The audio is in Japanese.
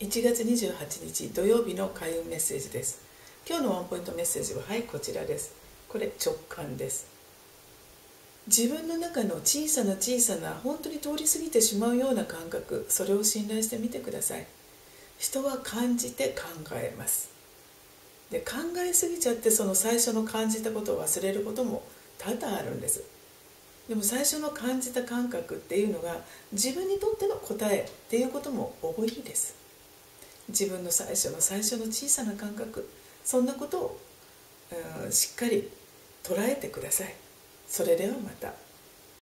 1月28日土曜日の開運メッセージです。今日のワンポイントメッセージはこちらです。これ直感です。自分の中の小さな本当に通り過ぎてしまうような感覚、それを信頼してみてください。人は感じて考えます。で、考えすぎちゃってその最初の感じたことを忘れることも多々あるんです。でも最初の感じた感覚っていうのが自分にとっての答えっていうことも多いです。自分の最初の小さな感覚、そんなことをしっかり捉えてください。それではまた。